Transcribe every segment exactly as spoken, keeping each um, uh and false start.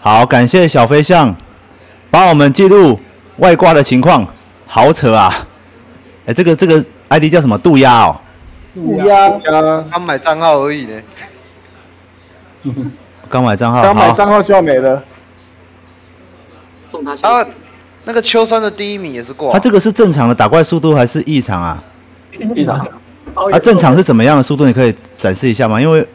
好，感谢小飞象帮我们记录外挂的情况，好扯啊！哎、欸，这个这个 I D 叫什么？渡鸦哦，渡鸦，刚买账号而已呢。刚买账号，刚买账号就要没了。送他下。啊，那个秋山的第一名也是挂。他这个是正常的打怪速度还是异常啊？异常。啊，正常是怎么样的速度？你可以展示一下吗？因为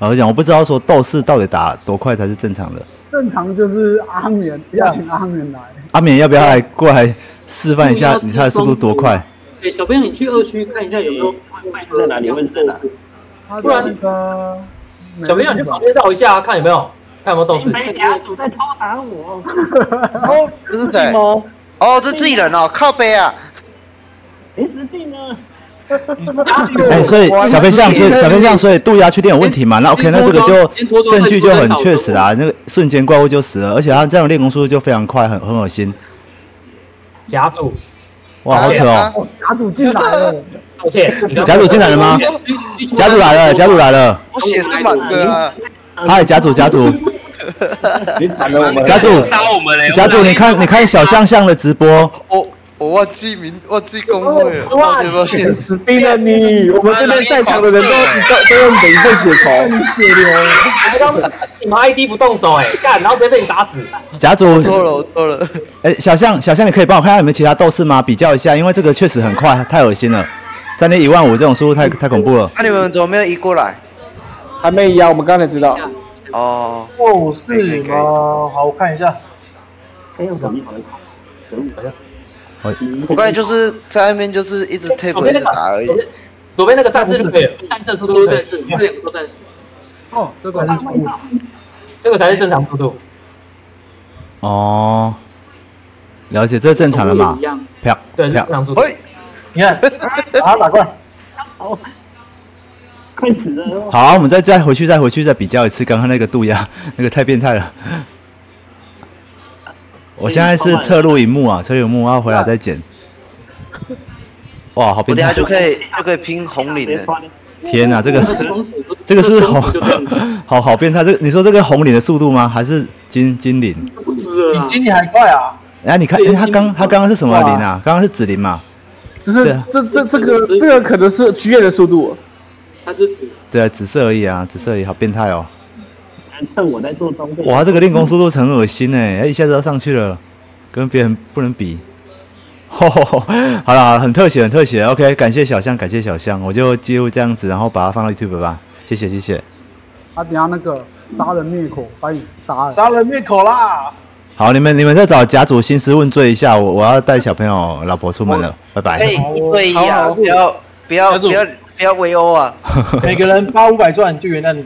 老实讲，我不知道说斗士到底打多快才是正常的。 正常就是阿冕要请阿冕来，阿冕要不要来过来示范一下你他的速度多快？哎、欸，小朋友，你去二区看一下有没有位置在哪里？问在哪？不然，小朋友你去旁边绕一下，看有没有，看有没有斗士。美甲组在偷打我。哦，这是谁？哦，这自己人哦，靠北啊！没死定了。 哎，所以小飞象，所以小飞象，所以渡鸦缺点有问题嘛？那 OK， 那这个就证据就很确实啊，那个瞬间怪物就死了，而且他这样练功速度就非常快，很很恶心。甲组，哇，好扯哦！甲组进来了，抱歉，甲组进来了吗？甲组来了，甲组来了，我血是满的。嗨，甲组，甲组，你斩了我们，甲组杀我们嘞！甲组，你看，你看小象象的直播。 我忘记名，忘记工会了。哇，死定了你！我们这边在场的人都都都用每一份血仇。血流！你们 I D 不动手哎，干，然后直接被你打死。甲组，我错了，我错了。哎，小象，小象，你可以帮我看看有没有其他斗士吗？比较一下，因为这个确实很快，太恶心了。在那一万五这种速度太太恐怖了。那你们怎么没有移过来？还没移啊，我们刚才知道。哦。哦，是你吗？好，我看一下。哎，用什么？等一下。 我刚才就是在那边，就是一直 tap 一直打而已。左边那个战士就可以了，战士速度都战士，两个都战士。哦，这个才是这个才是正常速度。哦，了解，这是正常的嘛？漂亮，正常速度。你看，啊，打怪，好，快死了。好，我们再再回去，再回去，再比较一次，刚刚那个渡鸦，那个太变态了。 我现在是侧录荧幕啊，侧录荧幕，然后回来再剪。哇，好变态！我等下就可以就可以拼红领了。天哪，这个这个是红，好好变态！这你说这个红领的速度吗？还是金金领？不止啊，比金领还快啊！哎，你看，他刚他刚刚是什么领啊？刚刚是紫领嘛？这是这这这个这个可能是菊月的速度。他是紫。对，紫色而已啊，紫色而已，好变态哦。 趁我在做装备。哇，这个练功速度很恶心哎、欸，一下子要上去了，跟别人不能比。吼吼吼，好了，很特写，很特写。OK， 感谢小象，感谢小象，我就记录这样子，然后把它放到 YouTube 吧。谢谢，谢谢。他、啊、等下那个杀人灭口，把你杀了。杀人灭口啦！好，你们你们再找甲组兴师问罪一下，我我要带小朋友老婆出门了，拜拜。可以一对一啊，不要不要不要不要围殴啊！每个人发五百钻就原谅你。